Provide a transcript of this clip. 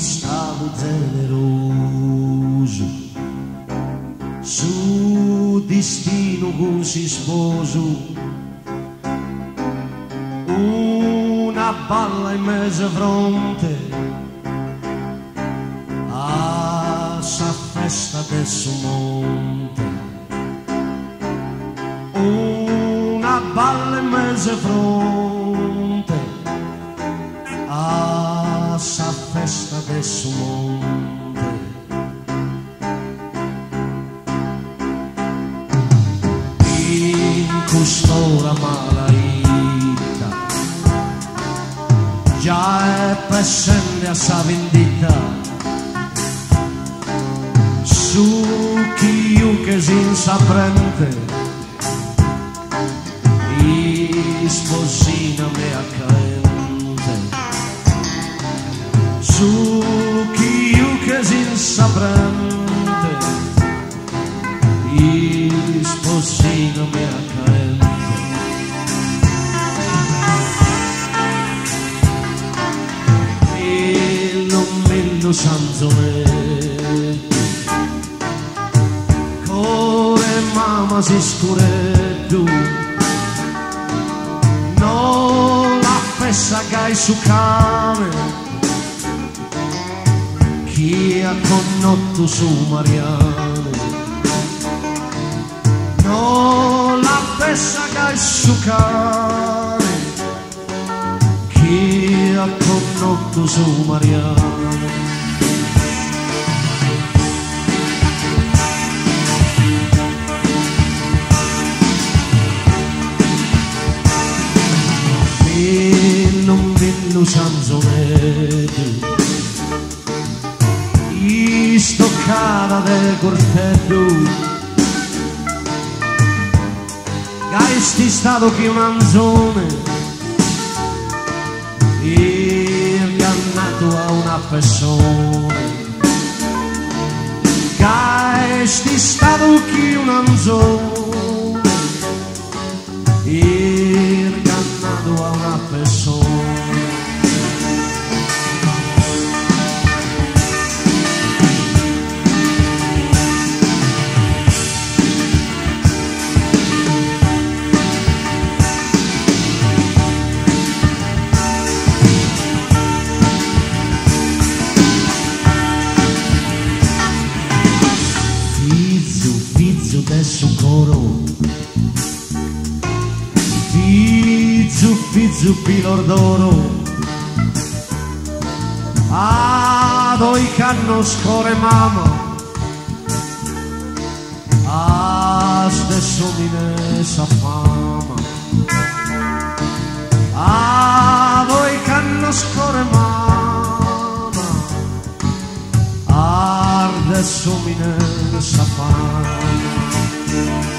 stavo generoso, su destino così sposo, una palla in mezzo fronte, a sa festa del suo monte, una palla in mezzo fronte, a sa festa del suo monte. In quest'ora malavita, già è presente a sa vendita, su chiunque si saprente, sposina mea carente, su chiunque si insaprende, sposina mea carente. E non meno S'anzoneddu, core mamma si scureddu, sa gai su cane, chi ha connotto su Mariano, no la pessa gai su cane, chi ha connotto su Mariano. S'anzoneddu, istoccata del corteddu, gaisti stato che un anzone, ingannato a una persona, gaisti stato che un anzone, ingannato a una persona. Fizzu pilor d'oro, a doi canno score mama, a stesso mine sa fama, a doi canno score mama, a stesso mine sa fama.